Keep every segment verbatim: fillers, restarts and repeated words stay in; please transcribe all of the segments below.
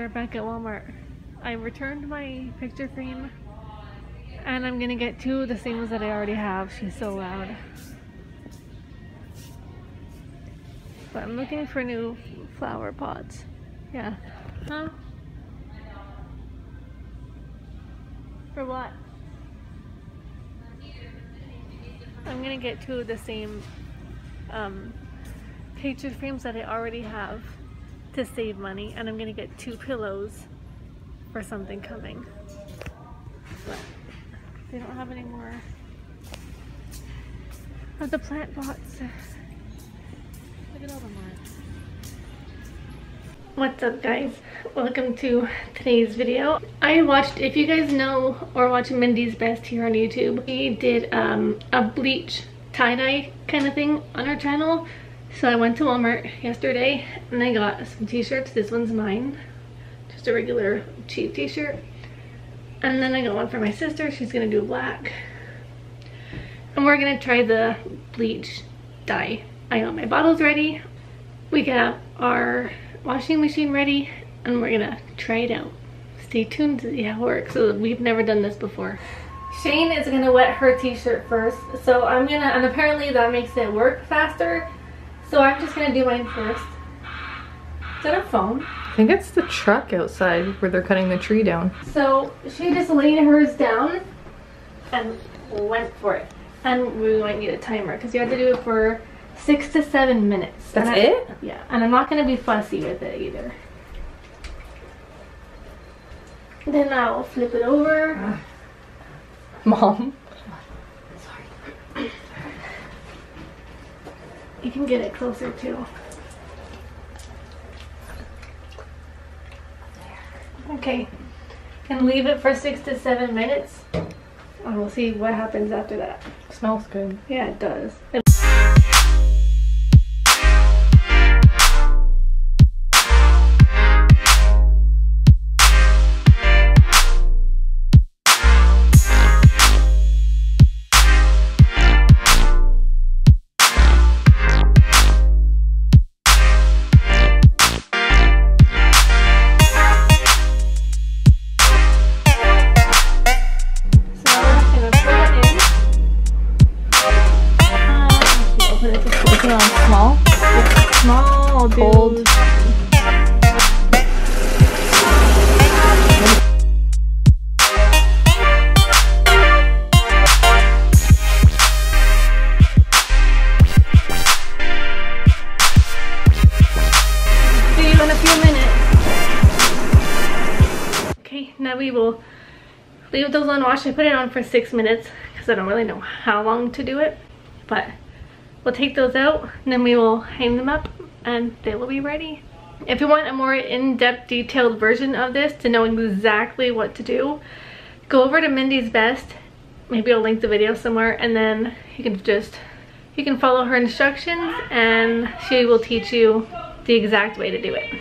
We're back at Walmart. I returned my picture frame and I'm gonna get two of the same ones that I already have. She's so loud. But I'm looking for new flower pots. Yeah. Huh? For what? I'm gonna get two of the same um, picture frames that I already have to save money, and I'm gonna get two pillows for something coming. But they don't have any more of the plant pots. Look at all the marks. What's up, guys? Welcome to today's video. I watched, if you guys know or watch Mindy's Best here on YouTube, she did um, a bleach tie-dye kind of thing on her channel. So I went to Walmart yesterday and I got some t-shirts. This one's mine, just a regular cheap t-shirt. And then I got one for my sister. She's gonna do black. And we're gonna try the bleach dye. I got my bottles ready. We got our washing machine ready and we're gonna try it out. Stay tuned to see how it works. So we've never done this before. Shane is gonna wet her t-shirt first. So I'm gonna, and apparently that makes it work faster. So I'm just gonna do mine first. Is that a phone? I think it's the truck outside where they're cutting the tree down. So she just laid hers down and went for it. And we might need a timer because you have to do it for six to seven minutes. That's I, it? Yeah, and I'm not gonna be fussy with it either. Then I'll flip it over. Uh, Mom. Sorry. You can get it closer too. Okay, and leave it for six to seven minutes and we'll see what happens after that. It smells good. Yeah, it does. It leave those unwashed. I put it on for six minutes because I don't really know how long to do it, but we'll take those out and then we will hang them up and they will be ready. If you want a more in-depth detailed version of this to know exactly what to do, go over to Mindy's Best. Maybe I'll link the video somewhere and then you can just you can follow her instructions and she will teach you the exact way to do it.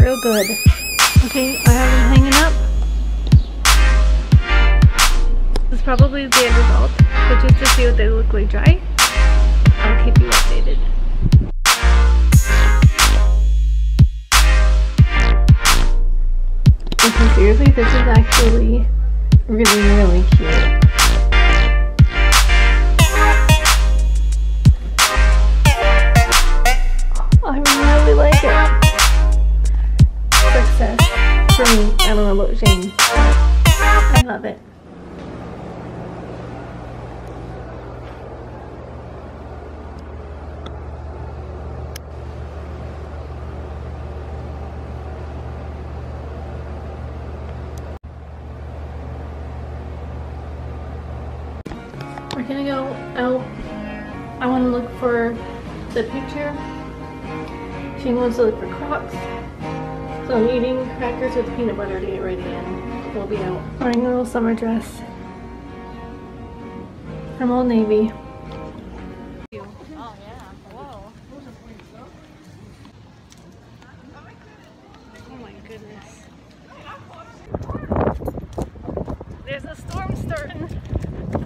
Real good. Okay, I have them hanging up. This is probably the end result, but just to see what they look like dry, I'll keep you updated. Okay, seriously, this is actually really, really cute. I don't know about Shane. I love it. We're gonna go out. I want to look for the picture. She wants to look for Crocs. So I'm eating crackers with peanut butter to get ready and we'll be out. Wearing a little summer dress from Old Navy. goodness. There's a storm starting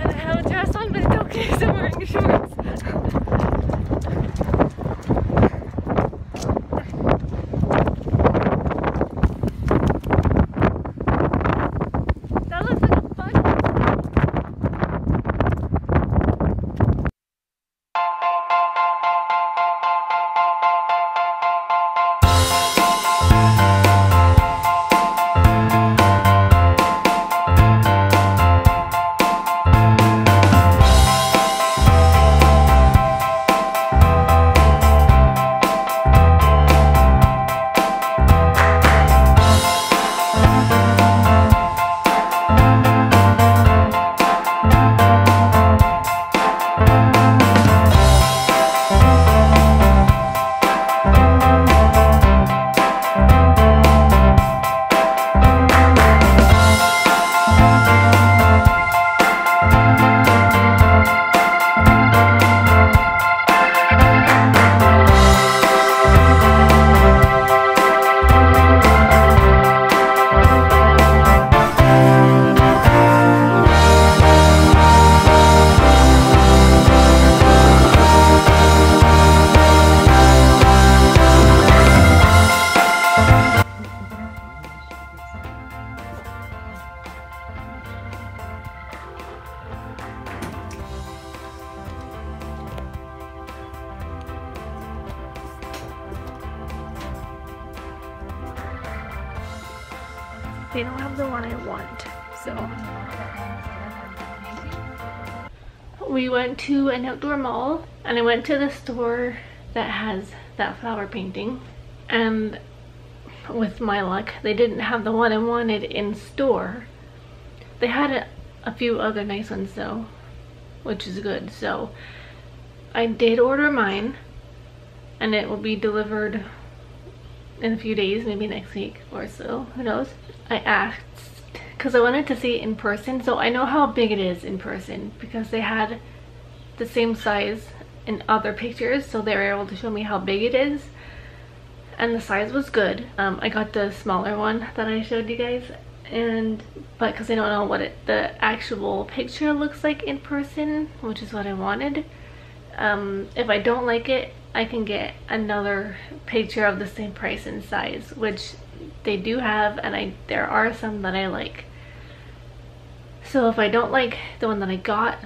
and I have a dress on, but it's okay because I'm wearing shorts. That looks like a they don't have the one I want, so. We went to an outdoor mall and I went to the store that has that flower painting, and with my luck, they didn't have the one I wanted in store. They had a, a few other nice ones though, which is good, so I did order mine and it will be delivered in a few days, maybe next week or so, who knows. I asked because I wanted to see it in person, so I know how big it is in person because they had the same size in other pictures, so they were able to show me how big it is, and the size was good. um I got the smaller one that I showed you guys, and but because I don't know what it, the actual picture looks like in person, which is what I wanted, um if I don't like it, I can get another picture of the same price and size, which they do have, and I there are some that I like. So if I don't like the one that I got,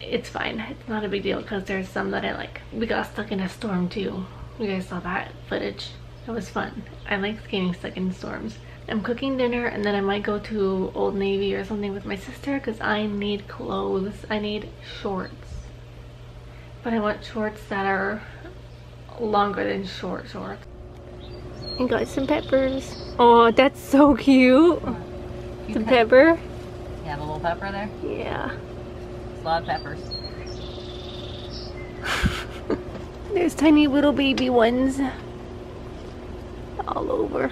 it's fine. It's not a big deal because there's some that I like. We got stuck in a storm too. You guys saw that footage. It was fun. I like getting stuck in storms. I'm cooking dinner and then I might go to Old Navy or something with my sister because I need clothes. I need shorts. But I want shorts that are longer than short shorts. And got some peppers. Oh, that's so cute. You some pepper. You have a little pepper there? Yeah. It's a lot of peppers. There's tiny little baby ones all over.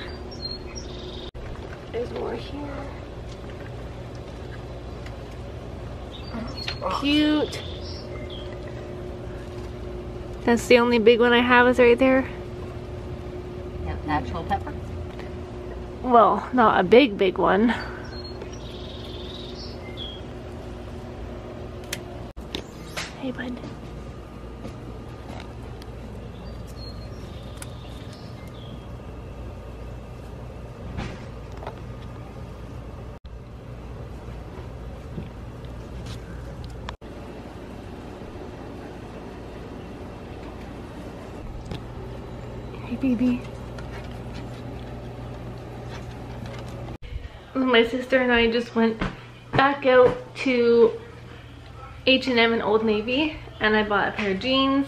There's more here. Oh, cute. That's the only big one I have is right there. Yeah, natural pepper. Well, not a big, big one. Hey, bud. Baby. My sister and I just went back out to H and M and Old Navy, and I bought a pair of jeans.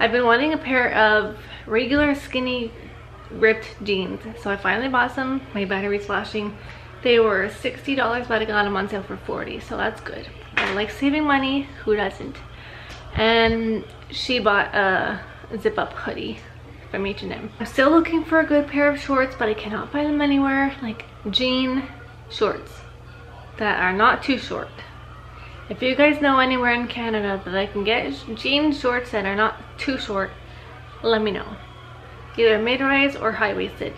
I've been wanting a pair of regular skinny ripped jeans, so I finally bought some. My battery's flashing. They were sixty dollars, but I got them on sale for forty dollars, so that's good. I like saving money. Who doesn't? And she bought a zip-up hoodie from H and M. I'm still looking for a good pair of shorts, but I cannot find them anywhere. Like jean shorts that are not too short. If you guys know anywhere in Canada that I can get jean shorts that are not too short, let me know. Either mid-rise or high-waisted.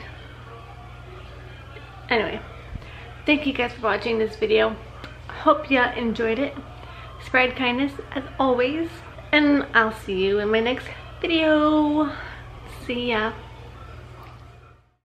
Anyway, thank you guys for watching this video. Hope you enjoyed it. Spread kindness as always, and I'll see you in my next video. See ya.